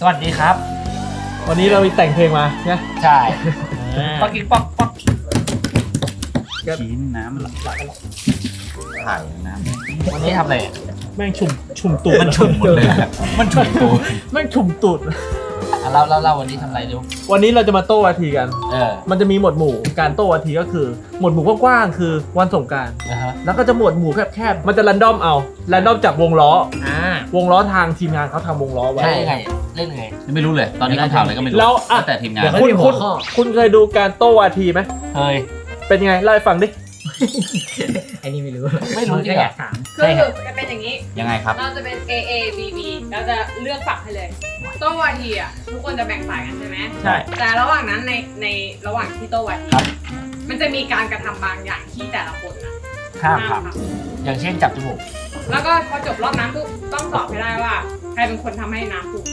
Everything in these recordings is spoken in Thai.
สวัสดีครับวันนี้เรามีแต่งเพลงมาเนี่ยใช่ป๊อกกิ๊กป๊อกป๊อกชิ้นน้ำหลักถ่ายน้ำวันนี้ทำอะไรแม่งชุ่มตูดมันชุ่มหมดเลยมันชุ่มตูดแม่งชุ่มตูดเราวันนี้ทำอะไรดูวันนี้เราจะมาโต้วาทีกันมันจะมีหมวดหมู่การโต้วาทีก็คือหมวดหมู่กว้างๆคือวันสงกรานต์แล้วก็จะหมวดหมู่แคบๆมันจะรันดอมเอารันดอมจากวงล้อทางทีมงานเขาทำวงล้อไว้ยังไงเล่นยังไงไม่รู้เลยตอนนี้คำถามอะไรก็ไม่รู้แล้วแต่ทีมงานคุณเคยดูการโต้วาทีไหมเคยเป็นยังไงเล่าให้ฟังดิไอ้นี่ไม่รู้ก็อยากถามคือจะเป็นอย่างนี้ยังไงครับเราจะเป็น A A B B เราจะเลือกฝักให้เลยโต้วาทีอ่ะทุกคนจะแบ่งสายกันใช่ไหมใช่แต่ระหว่างนั้นในระหว่างที่โต้วาทีมันจะมีการกระทำบางอย่างที่แต่ละคนนะข้ามครับอย่างเช่นจับจมูกแล้วก็พอจบรอบนั้นต้องตอบให้ได้ว่าใครเป็นคนทำให้น้ำขุ่น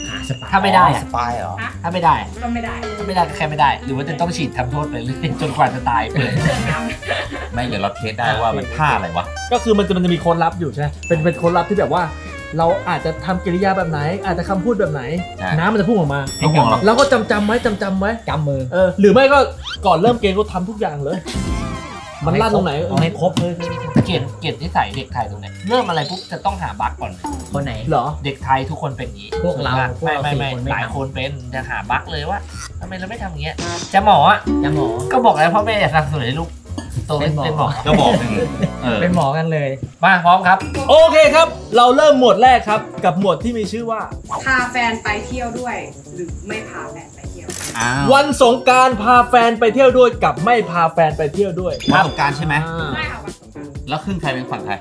ถ้าไม่ได้สปายเหรอถ้าไม่ได้ก็ไม่ได้ใครไม่ได้หรือว่าจะต้องฉีดทำโทษไปเรื่อยจนกว่าจะตายไปเลยไม่เดี๋ยวเราเทสได้ว่ามันท่าอะไรวะก็คือมันจะมีคนรับอยู่ใช่ไหมเป็นคนรับที่แบบว่าเราอาจจะทำกิริยาแบบไหนอาจจะคำพูดแบบไหนน้ำมันจะพุ่งออกมาแล้วก็จำไว้จำมือหรือไม่ก็ก่อนเริ่มเกมก็ทำทุกอย่างเลยมันลั่นตรงไหนให้ครบเลยเกตนิสัยเด็กไทยตรงไหนเริ่มอะไรปุ๊บจะต้องหาบั๊กก่อนคนไหนเหรอเด็กไทยทุกคนเป็นอย่างนี้พวกเราไม่หลายคนเป็นจะหาบั๊กเลยว่าทำไมเราไม่ทำอย่างเงี้ยจะหมอก็บอกแล้วพ่อแม่อยากสนับสนุนให้ลูกเป็นหมอก็บอกเป็นหมอกันเลยมาพร้อมครับโอเคครับเราเริ่มหมวดแรกครับกับหมวดที่มีชื่อว่าพาแฟนไปเที่ยวด้วยหรือไม่พาแฟนไปเที่ยววันสงกรานต์พาแฟนไปเที่ยวด้วยกับไม่พาแฟนไปเที่ยวด้วยวันสงกรานต์ใช่ไหมไม่ค่ะวันสงกรานต์แล้วขึ้นใครเป็นฝั่งใคร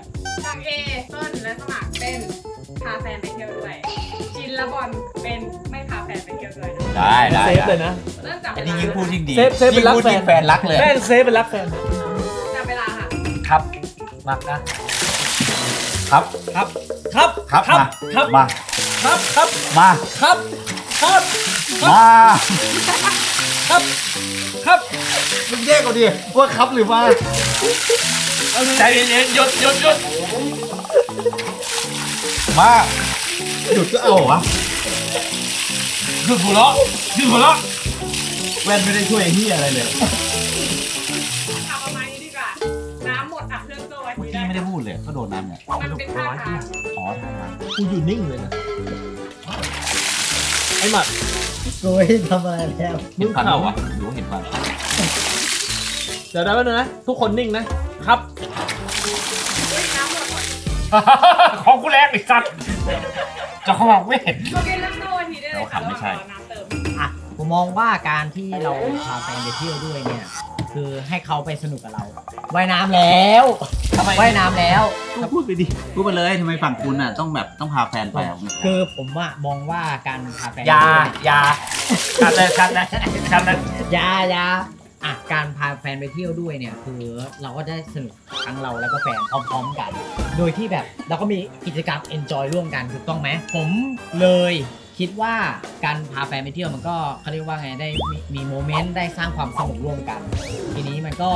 ฝั่งเอต้นและสมัครเป็นพาแฟนไปเที่ยวด้วยชินและบอลเป็นไม่พาแฟนไปเที่ยวด้วยได้เซฟเลยนะอันนี้ยิ่งพูดยิ่งดีเซฟเป็นรักแฟนรักเลยแม่เซฟเป็นรักแฟนครับมักนะครับมามึงแยกเอาดิว่าครับหรือมาใจเย็นๆหยุดมาหยุดก็เอาวะหยุดหัวเราะแว่นไม่ได้ช่วยที่อะไรเลยไม่ได้พูดเลยก็โดนน้ำเนี่ยมันเป็นท่าทางอ๋อท่าทางกูอยู่นิ่งเลยนะไอ้หมัดโวยทำอะไรแล้วนิ้วเข่าอ่ะหรือเห็นป่ะเดี๋ยวได้ป่ะนะทุกคนนิ่งนะครับของกูแรงอีกสัตว์จะเขาบอกไม่เห็นโอเคเริ่มโดนทีได้เลยค่ะไม่ใช่ผมมองว่าการที่เราพาแฟนไปเที่ยวด้วยเนี่ยคือให้เขาไปสนุกกับเราว่ายน้ำแล้วพูดไปดิพูดไปเลยทำไมฝั่งคุณอ่ะต้องแบบต้องพาแฟนไปคือผมว่ามองว่าการพาแฟนการพาแฟนไปเที่ยวด้วยเนี่ยคือเราก็ได้สนุกทั้งเราแล้วก็แฟนพร้อมๆกันโดยที่แบบเราก็มีกิจกรรมเอนจอยร่วมกันถูกต้องไหมผมเลยคิดว่าการพาแฟนไปเที่ยวมันก็เขาเรียกว่าไงได้มีโมเมนต์ได้สร้างความสนุกร่วมกันทีนี้มันก็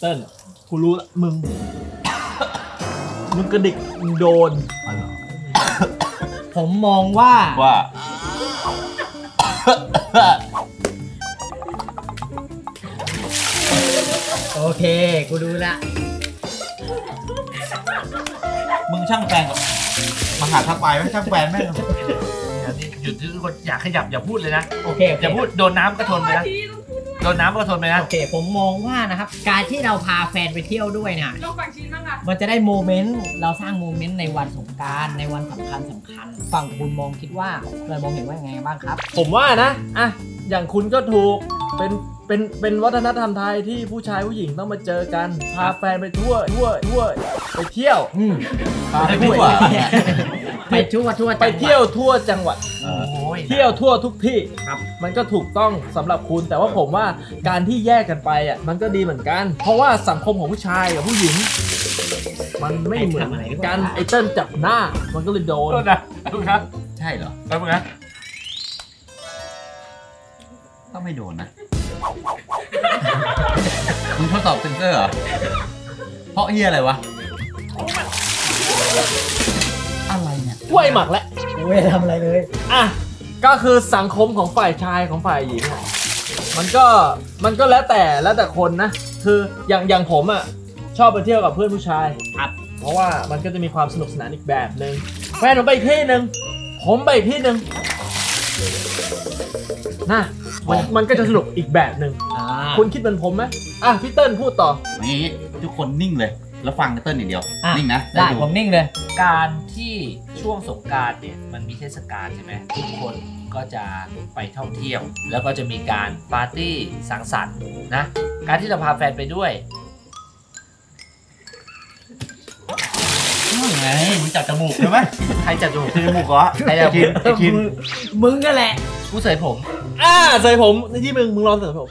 เติ้ลกูรู้ละมึงกระดิกโดนผมมองว่าโอเคกูรู้ละมึงช่างแปลงกับมาหาทางไปไม่ช่างแปลงไม่หยุดทุกคนอย่าขยับอย่าพูดเลยนะโอเคอย่าพูดโดนน้ำก็ทนไปนะโดนน้ำก็ทนไปนะโอเคผมมองว่านะครับการที่เราพาแฟนไปเที่ยวด้วยเนี่ยมันจะได้โมเมนต์เราสร้างโมเมนต์ในวันสงกรานต์ในวันสำคัญฝั่งคุณมองคิดว่าเรามองเห็นว่ายังไงบ้างครับผมว่านะอย่างคุณก็ถูกเป็นวัฒนธรรมไทยที่ผู้ชายผู้หญิงต้องมาเจอกันพาแฟนไปทั่วไปเที่ยวไปเที่ยวทั่วจังหวัดเที่ยวทั่วทุกที่มันก็ถูกต้องสำหรับคุณแต่ว่าผมว่าการที่แยกกันไปอ่ะมันก็ดีเหมือนกันเพราะว่าสังคมของผู้ชายกับผู้หญิงมันไม่เหมือนกันไอ้เติ้ลจับหน้ามันก็เลยโดนนะครับใช่เหรอไปมั้งนะต้องไม่โดนนะมึงทดสอบเซนเซอร์เหรอเพราะเหี้ยอะไรวะอะไรเนี่ย ช่วยหมักแล้วไม่ได้ทำอะไรเลยอ่ะก็คือสังคมของฝ่ายชายของฝ่ายหญิงมันก็แล้วแต่คนนะคืออย่างผมอ่ะชอบไปเที่ยวกับเพื่อนผู้ชายเพราะว่ามันก็จะมีความสนุกสนานอีกแบบหนึ่งแฟนผมไปที่หนึ่งผมไปที่หนึ่งนะมันก็จะสนุกอีกแบบหนึ่งคุณคิดเหมือนผมไหมอ่ะพี่เติ้ลพูดต่อนี่ทุกคนนิ่งเลยแล้วฟังเติ้ลอย่างเดียวนิ่งนะได้ผมนิ่งเลยการที่ช่วงสงกรานต์เนี่ยมันมีเทศกาลใช่ไหมทุกคนก็จะไปท่องเที่ยวแล้วก็จะมีการปาร์ตี้สังสรรค์นะการที่เราพาแฟนไปด้วยไงมึงจับจมูกใช่ไหมใครจับจมูกจมูกเหรอใครจับกินมึงก็แหละกูใส่ผมใส่ผมที่มึงลองใส่ผม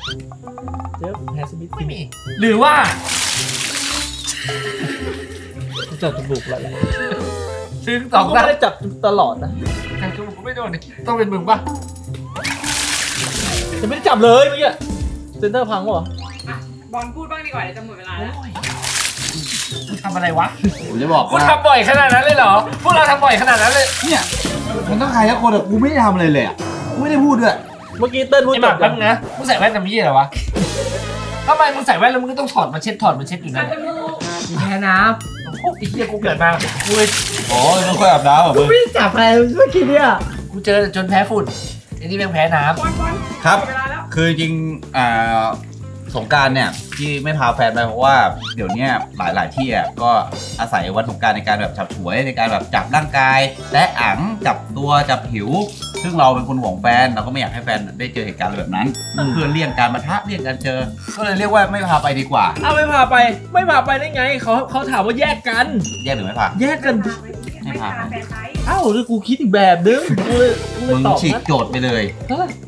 เจ๊บแฮร์สมิธไม่มีหรือว่าจับจมูกอะไรซึ่งสองก็ไม่ได้จับตลอดนะการจมูกก็ไม่โดนต้องเป็นมึงป่ะจะไม่ได้จับเลยเมื่อกี้เซนเตอร์พังวะบอลพูดบ้างดีกว่าเดี๋ยวจะหมดเวลาแล้วคุณทำอะไรวะผมจะบอกคุณทำบ่อยขนาดนั้นเลยเหรอพวกเราทำบ่อยขนาดนั้นเลยเนี่ยมันต้องใครสักคนแต่กูไม่ได้ทำอะไรเลยอ่ะกูไม่ได้พูดด้วยเมื่อกี้เติ้ลพูดจบแล้วนะมึงใส่แว่นทำยี่อะไรวะทำไมมึงใส่แว่นแล้วมึงก็ต้องถอดมาเช็ดอยู่นั่นแค่น้ำพวกตีเกียร์กูเกิดมาอุ้ยโอ้ยไม่ค่อยอาบน้ำอ่ะมึงไม่จับอะไรเมื่อกี้เนี่ยกูเจอจนแพ้ฝุ่นไอ้นี่แม่งแพ้น้ำครับคือจริงสงกรานต์เนี่ยที่ไม่พาแฟนไปเพราะว่าเดี๋ยวนี้หลายที่อ่ะก็อาศัยวันสงกรานต์ในการแบบฉับฉวยในการแบบจับร่างกายและอังจับตัวจับผิวซึ่งเราเป็นคนห่วงแฟนเราก็ไม่อยากให้แฟนได้เจอเหตุการณ์แบบนั้นเพื่อเลี่ยงการปะทะเลี่ยงการเจอก็เลยเรียกว่าไม่พาไปดีกว่าอ้าวไม่พาไปได้ไงเขาถามว่าแยกกันแยกหรือไม่พาแยกกันไม่พาเอ้าแล้วกูคิดอีกแบบนึงมึงฉีกโจทย์ไปเลย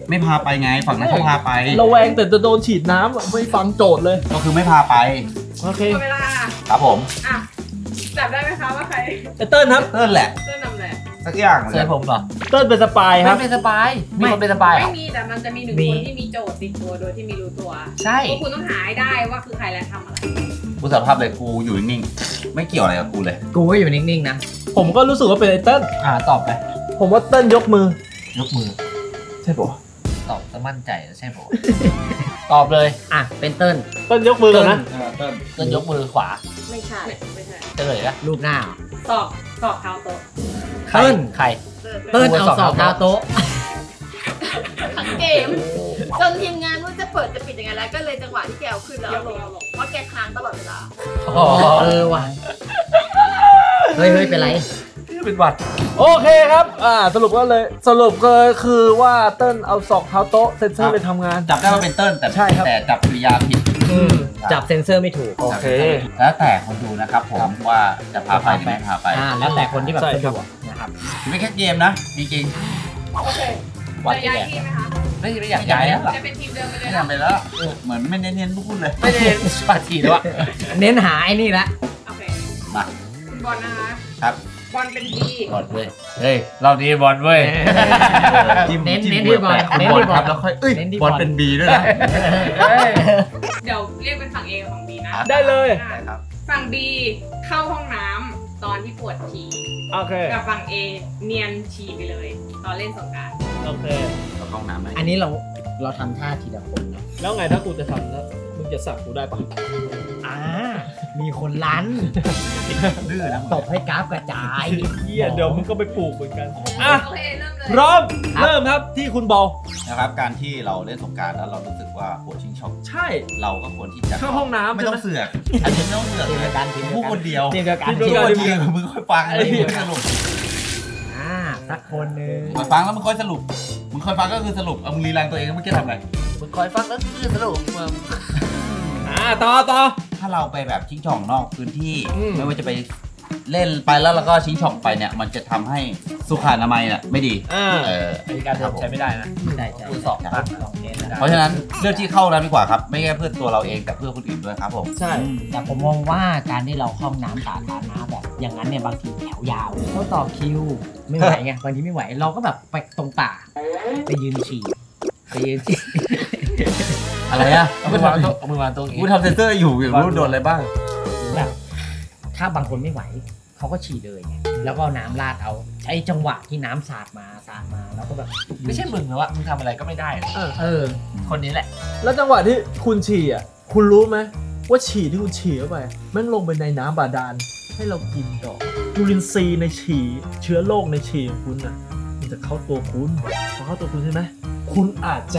ไม่พาไปไงฝั่งนั้นเขาพาไประแวงแต่จะโดนฉีดน้ำไม่ฟังโจทย์เลยก็คือไม่พาไปโอเคเวลาครับผมอ่ะจับได้ไหมคะว่าใครเติ้ลครับเติ้ลแหละเติ้ลนำแหละสักอย่างเลยผมเหรอเติ้ลเป็นสปายครับไม่เป็นสปายมีคนเป็นสปายไม่มีแต่มันจะมีหนึ่งคนที่มีโจทย์ติดตัวโดยที่ไม่รู้ตัวใช่คุณต้องหาให้ได้ว่าคือใครและทำอะไรกูสารภาพเลยกูอยู่นิ่งๆไม่เกี่ยวอะไรกับกูเลยกูก็อยู่นิ่งๆนะผมก็รู้สึกว่าเป็นไอ้เติ้ลตอบไปผมว่าเติ้ลยกมือใช่ปะตอบจะมั่นใจใช่ปะตอบเลยเป็นเติ้ลยกมือก่อนนะเติ้ลยกมือขวาไม่ใช่เฉลยละรูปหน้าสอบเท้าโต๊ะเติ้ลใครเติ้ลเอาสอบเท้าโต๊ะทั้งเกมจนทีมงานว่าจะเปิดจะปิดยังไงแล้วก็เลยจังหวะที่แกเอาขึ้นแล้วลงเพราะแกค้างตลอดเวลาว่ะเฮ้ยเป็นไรเป็นหวัดโอเคครับสรุปก็เลยคือว่าเติ้ลเอาศอกเท้าโต๊ะเซนเซอร์เลยทำงานจับได้ว่าเป็นเติ้ลแต่ใช่ครับแต่จับปริยาผิดจับเซนเซอร์ไม่ถูกโอเคแล้วแต่คนดูนะครับผมว่าจะพาไปหรือไม่พาไปแล้วแต่คนที่แบบสะดวกนะครับไม่แค่เกมนะจริงๆโอเควัดที่ไหนไม่อยากย้ายแล้วจะเป็นทีมเดิมไปเลยทำไปแล้วเหมือนไม่เน้นพูดเลยไม่เน้นปาทีแล้วอะเน้นหายนี่ละโอเคมาคุณบอลนะคะครับบอลเป็นดีบอลเว้ยเฮ้ยเราดีบอลเว้ยเน้นที่บอลครับแล้วค่อยบอลเป็นบีด้วยนะเดี๋ยวเรียกเป็นฝั่ง A ฝั่ง B นะได้เลยฝั่ง B เข้าห้องน้ำตอนที่ปวดฉี่กับฝั่ง A เนียนฉี่ไปเลยตอนเล่นสงกรานต์โอเคเข้าห้องน้ำไหมอันนี้เราทำท่าทีละคนนะแล้วไงถ้ากูจะทำแล้วมึงจะสั่งกูได้ปะมีคนลั้นดื้อนะตบให้กราฟกระจายเดี๋ยวมึงก็ไปปลูกเหมือนกันพร้อมเริ่มครับที่คุณบอลนะครับการที่เราเล่นสงกรานต์แล้วเรารู้สึกว่าปวดชิงช่องใช่เราก็ควรที่จะเข้าห้องน้ำไม่ต้องเสือกอันนี้ไม่ต้องเสือกเลยการทิ้งผู้คนเดียวทิ้งการทิ้งผู้คนเดียวมึงค่อยฟังเลยมึงสรุปสักคนนึงมึงฟังแล้วมึงค่อยสรุปมึงค่อยฟังก็คือสรุปเอามึงรีแลนซ์ตัวเองมึงแค่ทำอะไรมึงค่อยฟังแล้วคือสรุปต่อถ้าเราไปแบบชิงช่องนอกพื้นที่ไม่ว่าจะไปเล่นไปแล้วก็ชิงช่องไปเนี่ยมันจะทำให้สุขอนามัยน่ะไม่ดีการทำใช้ไม่ได้นะคุณสอบครับเพราะฉะนั้นเลือกที่เข้าน้ำดีกว่าครับไม่แค่เพื่อตัวเราเองแต่เพื่อคนอื่นด้วยครับผมใช่แต่ผมมองว่าการที่เราเข้าน้ำสาธารณะแบบอย่างนั้นเนี่ยบางทีแถวยาวก็ต่อคิวไม่ไหวไงบางทีไม่ไหวเราก็แบบไปตรงป่าไปยืนฉี่อะไรอะเอามือวางตรงนี้กูทำเซนเซอร์อยู่รู้โดนอะไรบ้างแบบถ้าบางคนไม่ไหว เขาก็ฉี่เลยไงแล้วก็น้ำราดเอาใช้จังหวะที่น้ำสาดมาแล้วก็แบบไม่ใช่มึงแล้วอะมึงทำอะไรก็ไม่ได้เออคนนี้แหละแล้วจังหวะที่คุณฉี่อ่ะคุณรู้ไหมว่าฉี่ที่คุณฉี่เข้าไปมันลงไปในน้ำบาดาลให้เรากินต่อจุลินทรีย์ในฉี่เชื้อโรคในฉี่ของคุณนะมันจะเข้าตัวคุณพอเข้าตัวคุณใช่ไหมคุณอาจจ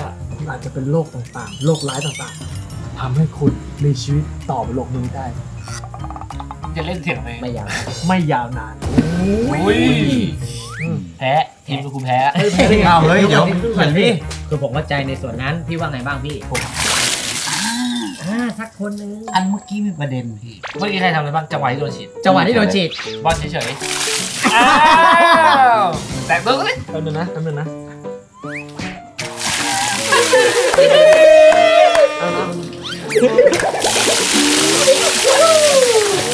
ะเป็นโรคต่างๆโรคร้ายต่างๆทำให้คุณมีชีวิตต่อไปโลกนี้ได้จะเล่นเสียงไหมไม่ยาวนานอุ้ยแพ้ทีมกูแพ้เอาเลยเดี๋ยวเหมือนพี่คือผมเข้าใจในส่วนนั้นพี่ว่าไงบ้างพี่ผมสักคนนึงอันเมื่อกี้มีประเด็นพี่เมื่อกี้ใครทำอะไรบ้างจังหวะที่โดนฉีดจังหวะที่โดนฉีดบอลเฉยๆอ้าวแตกตัวเลยทำหนึ่งนะ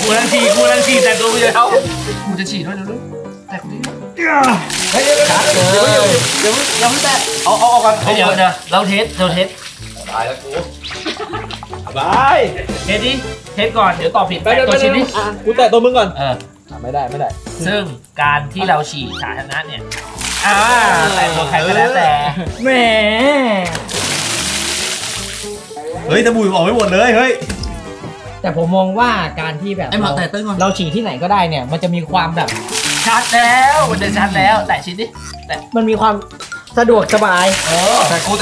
กูรังฉีดแต่ตัวกูจะเท่ากูจะฉีดด้วยนะลูกแต่กูเฮ้ยเดี๋ยวไม่แตะเอากันเดี๋ยวนะเราเทสตายแล้วกูบายเทสก่อนเดี๋ยวตอบผิดตัวฉีดนี่กูแตะตัวมึงก่อนไม่ได้ซึ่งการที่เราฉีดสาธารณะเนี่ยแต่ตัวใครก็แล้วแต่แหมเฮ้ยตะบุยออกไม่หมดเลยเฮ้ยแต่ผมมองว่าการที่แบบเราฉีดที่ไหนก็ได้เนี่ยมันจะมีความแบบชัดแล้วแต่ฉีดดิแต่มันมีความสะดวกสบายแต่กูแ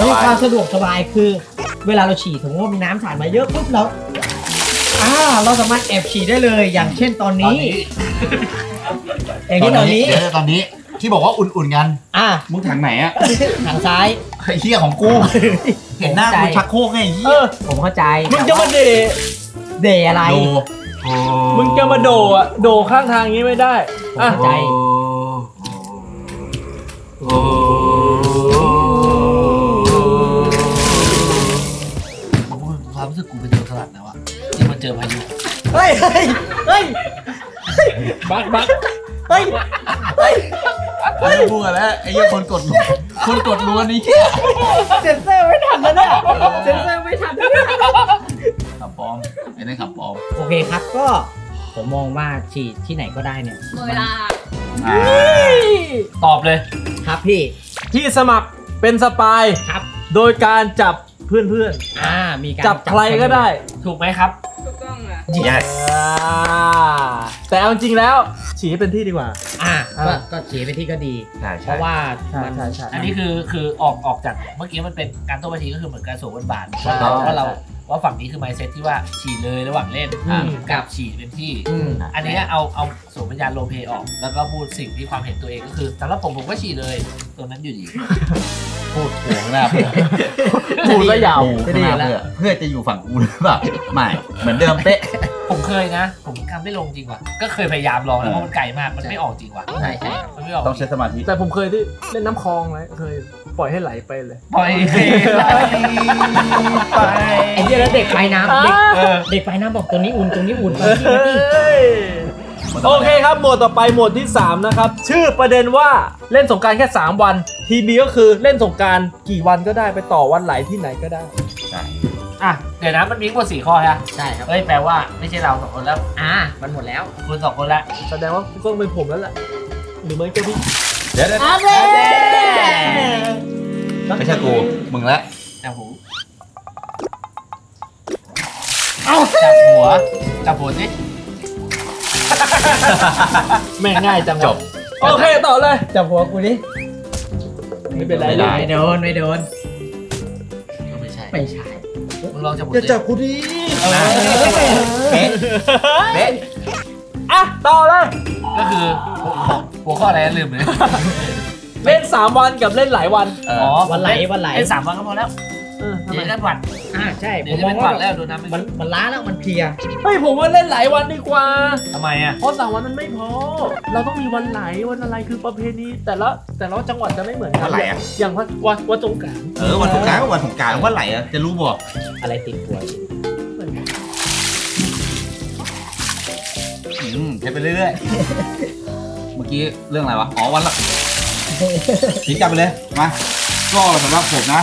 ล้วความสะดวกสบายคือเวลาเราฉีดถึงว่ามีน้ำสาดมาเยอะปุ๊บเราสามารถแอบฉีดได้เลยอย่างเช่นตอนนี้ที่บอกว่าอุ่นๆกันมึงถังไหนอะถังซ้ายไอ้เหี้ยของกูเห็นหน้ากูชักโครกไงเหี้ยผมเข้าใจมึงจะมาเดอะไรมึงจะมาโดข้างทางนี้ไม่ได้เข้าใจความรู้สึกกูเป็นตัวสลัดแล้วอะที่มันเจอพายุเฮ้ยบักเฮ้ยบัวแล้วไอ้ยังคนกดรัวนี่เหี้ยเซ็นเซอร์ไม่ทันแล้วเนี่ยขับปอมไอ้นั่นขับปอมโอเคครับก็ผมมองว่าฉีดที่ไหนก็ได้เนี่ยเวลาตอบเลยครับพี่ที่สมัครเป็นสปายครับโดยการจับเพื่อนมีการจับใครก็ได้ถูกไหมครับถูกต้องอ่ะ yes แต่เอาจริงแล้วฉีดให้เป็นที่ดีกว่าก็ฉีดเป็นที่ก็ดีเพราะว่าอันนี้คือออกจากเมื่อกี้มันเป็นการโต้ปฏิก็คือเหมือนการสวนบาทว่าฝั่งนี้คือ mindset ที่ว่าฉีดเลยระหว่างเล่นกับฉีดเป็นที่อันนี้เอาสมญาณโลเพออกแล้วก็พูดสิ่งที่ความเห็นตัวเองก็คือสำหรับผมก็ฉีดเลยตัวนั้นอยู่ดีพูดหัวหน้าพูดก็ยาวเพื่อจะอยู่ฝั่งกูหรือเปล่าไม่เหมือนเดิมเป๊ะผมเคยนะผมทำไม่ลงจริงว่ะก็เคยพยายามลองแล้วเพราะมันไกลมากมันไม่ออกจริงว่ะใช่มันไม่ออกต้องใช้สมาธิแต่ผมเคยที่เล่นน้ำคลองเลยเคยปล่อยให้ไหลไปเลยปล่อยไหลไปไอ้เจ้าแล้วเด็กไปน้ำเด็กไปน้ำบอกตรงนี้อุ่นโอเคครับหมวดต่อไปหมวดที่3นะครับชื่อประเด็นว่าเล่นสงกรานต์แค่3วันทีบีก็คือเล่นสงกรานต์กี่วันก็ได้ไปต่อวันไหลที่ไหนก็ได้ใช่เดี๋ยวนะมันมีกว่า4 ข้อฮะใช่ครับเฮ้ยแปลว่าไม่ใช่เรา2 คนแล้วมันหมดแล้วคุณ2 คนละแสดงว่าพี่ก้องเป็นผมแล้วล่ะหรือไม่ก็พี่เดี๋ยวไม่ใช่กูมึงละจับหูจับหัวสิไม่ง่ายจังจบโอเคต่อเลยจับหัวกูนี่ไม่เป็นไรไม่โดนไม่ใช่มึงลองจับหัวจับกูดิเบ๊ะต่อเลยก็คือหัวข้ออะไรลืมเลยเล่น3วันกับเล่นหลายวันวันไหลเล่น3วันก็พอแล้วเดี๋ยวเล่นวันใช่ผมมองว่าแล้วดูน้ำมันล้าแล้วมันเพลียเฮ้ยผมว่าเล่นหลายวันดีกว่าทำไมอ่ะเพราะ3 วันมันไม่พอเราต้องมีวันไหลวันอะไรคือประเพณีแต่ละจังหวัดจะไม่เหมือนกันอย่างวันสงกรานต์วันสงกรานต์ว่าไหลอ่ะจะรู้บ่อะไรติดหัวใช้ไปเรื่อยๆเมื่อกี้เรื่องอะไรวะอ๋อวันละทิ้งกลับไปเลยมาก็สำหรับผมนะ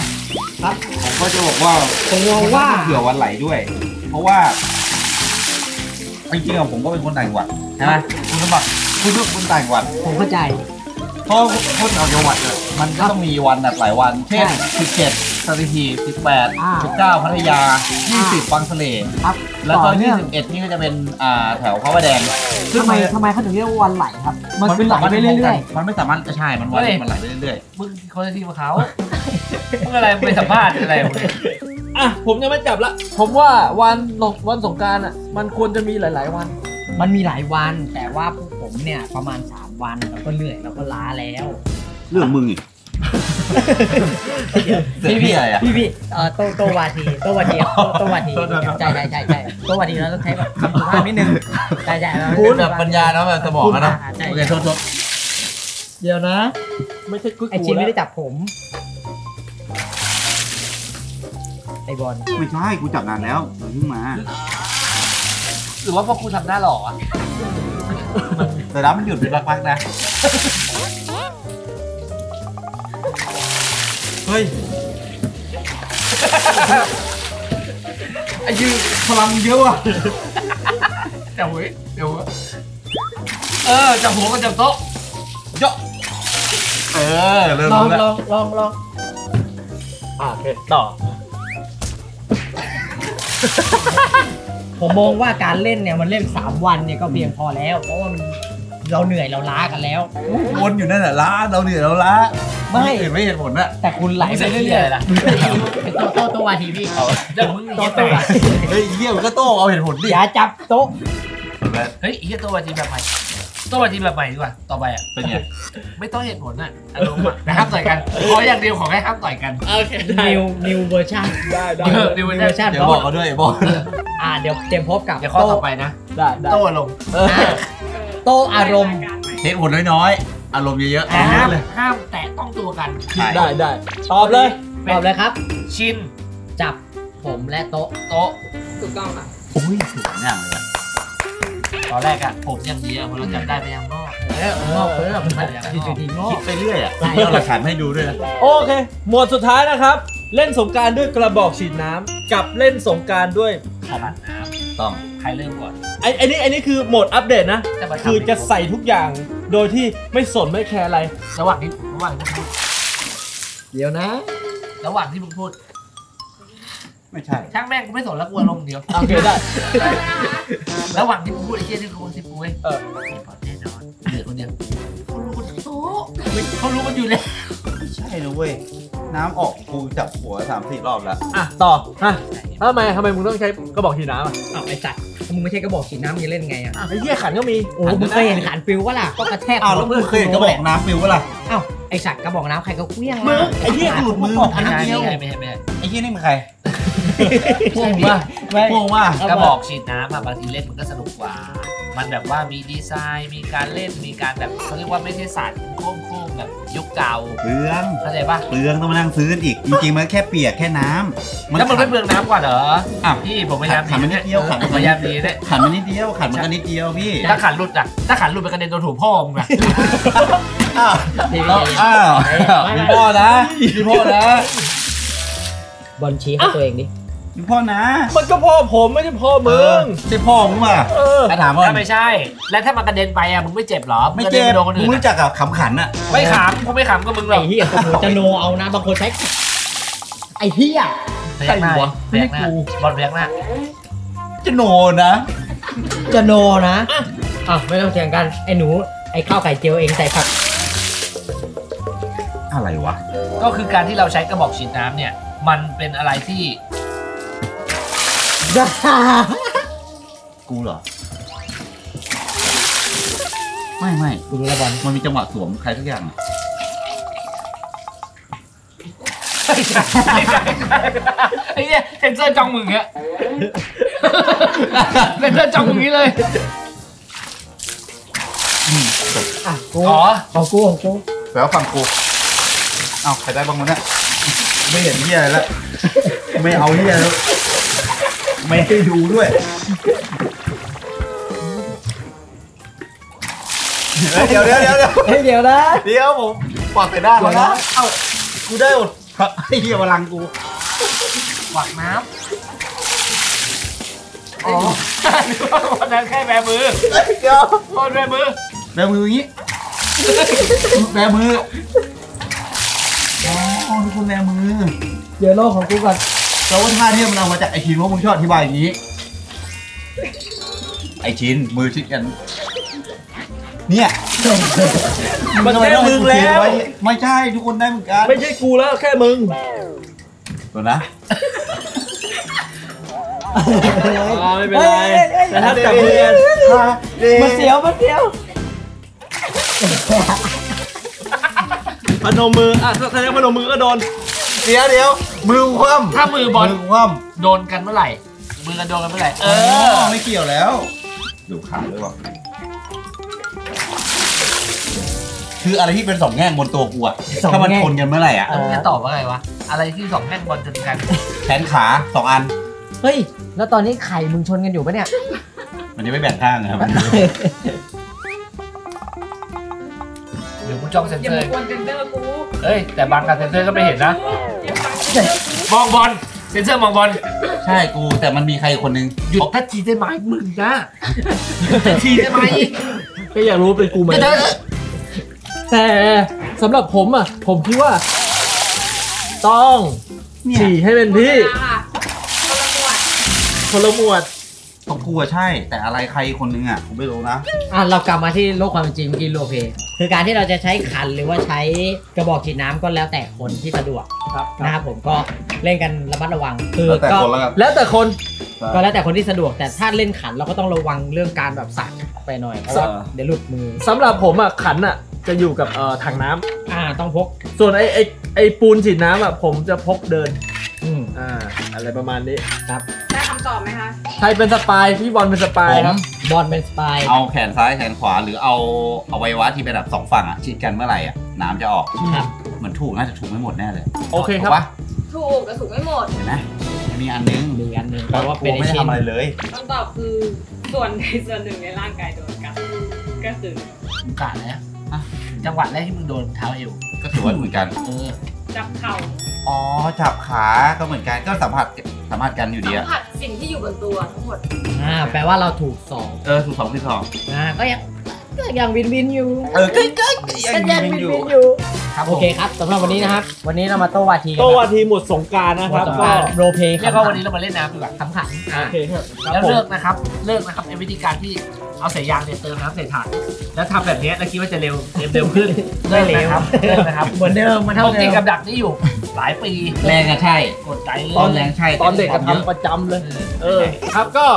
ครับผมก็จะบอกว่าเผื่อวันไหลด้วยเพราะว่า ไม่จริงของผมก็เป็นคนต่างจังหวัดใช่ไหมคุณสมบัติคุณเลือกคนต่างจังหวัดผมเข้าใจเพราะคนต่างจังหวัดมันก็ต้องมีวันแบบหลายวันเช่น17 สระบุรี 18 19 พัทยา 20 บางสะเลแล้วก็21นี่ก็จะเป็นแถวพระประแดงทำไมเขาถึงเรียกว่าวันไหลครับมันเป็นไหลไปเรื่อยๆมันไม่สามารถจะใช่มันวันมันไหลไปเรื่อยๆมึงเขาจะที่มาเขามึงอะไรไปสัมภาษณ์อะไรอ่ะผมยังไม่จับละผมว่าวันสงกรานต์อ่ะมันควรจะมีหลายๆวันมันมีหลายวันแต่ว่าพวกผมเนี่ยประมาณ3วันเราก็เหนื่อยเราก็ล้าแล้วเรื่องมึงอีกพี่อะไรอ่ะพี่โตวาทีใช่โตวาทีเราต้องใช้แบบคำสุภาพนิดนึงใช่พูดแบบปัญญาเนาะแบบสมองเนาะโอเคทดเดี๋ยวนะไม่ใช่กุ๊กไอชินไม่ได้จับผมไอบอลไม่ใช่กูจับนานแล้วเพิ่งมาหรือว่าพวกกูทำหน้าหล่ออะแต่แล้วมันหยุดเป็นพักๆนะเฮ้ยไอ้ยืนพลังเยอะว่ะเดี๋ยวจับหัวก็จับโต๊ะเยอะเริ่มแล้วลองโอเคต่อผมมองว่าการเล่นเนี่ยมันเล่น3วันเนี่ยก็เพียงพอแล้วเพราะว่าเราเหนื่อยเราล้ากันแล้ววนอยู่นั่นแหละล้าเราเหนื่อยเราล้าไม่เห็นไม่เห็นผลนะแต่คุณไหลไปเรื่อยๆล่ะเป็นโต๊ะวาทีพี่เขาเดี๋ยวมึงโต๊ะเฮ้ยเยี่ยมก็โต๊ะเอาเห็นผลดิอย่าจับโต๊ะเฮ้ยเฮียโต๊ะวาทีแบบใหม่โต๊ะวาทีแบบใหม่ดีกว่าต่อไปอ่ะเป็นไงไม่ต้องเห็นผลน่ะอารมณ์อ่ะห้ามต่อยกันขออย่างเดียวขอแค่ห้ามต่อยกันโอเคนิวเวอร์ชันได้นิวเวอร์ชันเดี๋ยวบอกเขาด้วยบอกเดี๋ยวเตรียมพบกับข้อต่อไปนะโต้อารมณ์โต้อารมณ์เทคหมดน้อยๆอารมณ์เยอะๆห้ามแตะต้องตัวกันได้ตอบเลยครับชินจับผมและโต๊ะถูกต้องค่ะโอ้ยสวยงามเลยตอนแรกอะผมยังดีอะพอเราจับได้ไปยังงอกเพิ่มคิดไปเรื่อยอะเอาหลักฐานให้ดูด้วยนะโอเคหมวดสุดท้ายนะครับเล่นสงกรานต์ด้วยกระบอกฉีดน้ำกับเล่นสงกรานต์ด้วยขวดน้ำต้องใครเริ่มก่อนไอ้นี่คือโหมดอัปเดตนะคือจะใส่ทุกอย่างโดยที่ไม่สนไม่แคร์อะไรระหว่างที่พูดเดี๋ยวนะระหว่างที่มึงพูดไม่ใช่ช่างแม่งกูไม่สนแล้วกูอารมณ์เดียวโอเคได้ระหว่างที่มึงพูดไอ้เจ๊นี่กูสิปุ้ยแน่นอนเหลือคนเดียวเขารู้กันโตเขารู้กันอยู่แล้วไม่ใช่นะเว้ยน้ำออกกูจับหัว 3-4 รอบแล้วอ่ะต่อฮะทำไมมึงต้องใช้กระบอกฉีดน้ำอ่ะไอ้สัตว์มึงไม่ใช่กระบอกฉีดน้ำมึงเล่นไงอ่ะไอ้เหี้ยขันก็มีโอ้มึงเคยเห็นขันฟิววะล่ะก็กระแทกเอาแล้วมึงเคยเห็นกระบอกน้ำฟิววะล่ะอ้าวไอ้สัตว์กระบอกน้ำใครก็เคลี้ยงมึงไอ้เหี้ยดูดมืออันนั้นนี่ไอ้เหี้ยนี่มึงใครพวกว่ากระบอกฉีดน้ำบางทีเล่นมันก็สนุกกว่ามันแบบว่ามีดีไซน์มีการเล่นมีการแบบเขาเรียกว่าไม่ใช่ศาสตร์โค้งแบบยุคเก่าเปลืองเข้าใจป่ะเปลืองต้องมานั่งซื้ออีกจริงๆมันแค่เปียกแค่น้ำแล้วมันไม่เปลืองน้ำกว่าเหรออ้าวพี่ผมพยายามขันมันนิดเดียวขันมันนิดเดียวพี่ถ้าขันหลุดไปกระเด็นโดนถูกพ่อมึงอะมีพ่อนะบอลชี้ให้ตัวเองดิมีพ่อนะมันก็พ่อผมไม่ใช่พ่อมึงใช่พ่อมึงป่ะถ้าถามว่าไม่ใช่และถ้ามันกระเด็นไปอ่ะมึงไม่เจ็บหรอไม่เจ็บมึงรู้จักกับขำขันอ่ะไม่ขำผมไม่ขำก็มึงหรอกไอ้เหี้ยจะโนเอานะบางคนใช้ไอ้เหี้ยใส่หัวไม่กูบอลแบกหน้าจะโนนะอ่ะไม่ต้องแข่งกันไอ้หนูไอ้ข้าวไข่เจียวเองใส่ผักอะไรวะก็คือการที่เราใช้กระบอกฉีดน้ำเนี่ยมันเป็นอะไรที่กูเหรอไม่กูดูแล้วบอลมันมีจังหวะสวมใครทุกอย่างไอ้เนี่ยเซนเซอร์จ้องมึงอะเซนเซอร์จ้องมึงนี้เลยอ๋อของกูแล้วฝั่งกูเอ้าใครได้บ้างวะเนี่ยไม่เห็นเหี้ยแล้วไม่เอาเหี้ยแล้วไม่ได้ดูด้วยเดี๋ยวนะเดี๋ยวผมปากใส่หน้าเขานะเอ้ากูได้หมดไอ้เหี้ยพลังกูหวักน้ำ อ๋อวันนั้นแค่แบมือเดี๋ยวโทษแบมืออย่างนี้แบมืออ๋อทุกคนแบมือเดี๋ยวโลกของกูก่อนแต่ว่าท่าที่มันเอามาจากไอชินว่ามึงชอบอธิบายอย่างนี้ไอชินมือชิดกันเนี่ยมันแค่มึงแล้วไม่ใช่ทุกคนได้เหมือนกันไม่ใช่กูแล้วแค่มึงก่อนนะไม่เป็นไรแต่ถ้าจับมือกันมันเสียวพนมมืออ่ะถ้าจะพนมมือก็โดนเดี๋ยวมือคว่ำถ้ามือบอลคว่ำโดนกันเมื่อไหร่มือกันโดนกันเมื่อไหร่เออไม่เกี่ยวแล้วดูขาด้วยว่ะคืออะไรที่เป็นสองแง่งบนตัวกูอะถ้ามันชนกันเมื่อไหร่อ่ะจะตอบว่าไงวะอะไรที่สองแง่งบนชนกันแขนขาสองอันเฮ้ยแล้วตอนนี้ไข่มึงชนกันอยู่ปะเนี่ยมันจะไม่แบ่งข้างนะครับเดี๋ยวกูจ้องเซนเซอร์อย่ามากวนเซนเซอร์กูเฮ้ยแต่บางการเซนเซอร์ก็ไม่เห็นนะมองบอลเซนเซอร์มองบอลใช่กูแต่มันมีใครคนนึงหยุดถ้าจีได้ไหมมึงนะถ้าจีได้ไหมก็อยากรู้เป็นกูไหมแต่สำหรับผมอ่ะผมคิดว่าต้องฉี่ให้เป็นพี่คนละหมวดของกูอะใช่แต่อะไรใครคนนึงอ่ะผมไม่รู้นะอ่ะเรากลับมาที่โลกความจริงกินโลเพคือการที่เราจะใช้ขันหรือว่าใช้กระบอกฉีดน้ำก็แล้วแต่คนที่สะดวกนะครับผมก็เล่นกันระมัดระวังคือก็แล้วแต่คนที่สะดวกแต่ถ้าเล่นขันเราก็ต้องระวังเรื่องการแบบสั่นไปหน่อยเพราะว่าเดี๋ยวหลุดมือสำหรับผมอ่ะขันอ่ะจะอยู่กับถังน้ำต้องพกส่วนไอปูนฉีดน้ำอ่ะผมจะพกเดินอะไรประมาณนี้ครับได้คำตอบไหมคะใครเป็นสปายพี่บอลเป็นสปายครับบอลเป็นสปายเอาแขนซ้ายแขนขวาหรือเอาอวัยวะที่เป็นแบบสองฝั่งอ่ะฉีดกันเมื่อไหร่อ่ะน้ำจะออกครับเหมือนถูกน่าจะถูกไม่หมดแน่เลยโอเคครับถูกแต่ถูกไม่หมดเห็นไหมมีอันนึงแปลว่าเป็นไม่ทำอะไรเลยคำตอบคือส่วนใดส่วนหนึ่งในร่างกายโดนกัดก็คือกัดนะจังหวะแรกที่มึงโดนเท้าเอวก็ถือว่าเหมือนกันจับเข่าอ๋อจับขาก็เหมือนกันก็สัมผัสกันอยู่ดีอะสัมผัสสิ่งที่อยู่บนตัวทั้งหมดแปลว่าเราถูกสองถูกสองที่สองก็ยังวินอยู่ก็ยังวินอยู่ครับโอเคครับสำหรับวันนี้นะครับวันนี้เรามาโต้วาทีหมดสงกรานต์นะครับก็โรลเพลย์แล้วก็วันนี้เรามาเล่นน้ำดีกว่าขำๆโอเคครับแล้วเลิกนะครับในวิธีการที่เอาสายยางเนี่ยเติมน้ำใส่ถังแล้วทำแบบนี้แล้วคิดว่าจะเร็วขึ้นไม่เร็วนะครับเหมือนเดิมมันเท่าเดิมปกติกับดักนี่อยู่หลายปีแรงก็ใช่กดใจแรงใช่ตอนเด็กก็ทำประจำเลยครับก็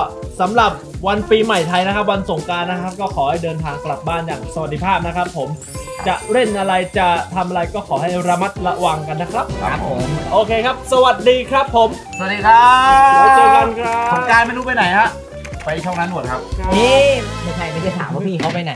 สำหรับวันปีใหม่ไทยนะครับวันสงกรานต์นะครับก็ขอให้เดินทางกลับบ้านอย่างสวัสดิภาพนะครับผมจะเล่นอะไรจะทำอะไรก็ขอให้ระมัดระวังกันนะครับครับผมโอเคครับสวัสดีครับผมสวัสดีครับแล้วเจอกันครับสงกรานต์ไม่รู้ไปไหนฮะไปช่องนั้นหมดครับนี่ไม่ใช่ถามว่าพี่เขาไปไหน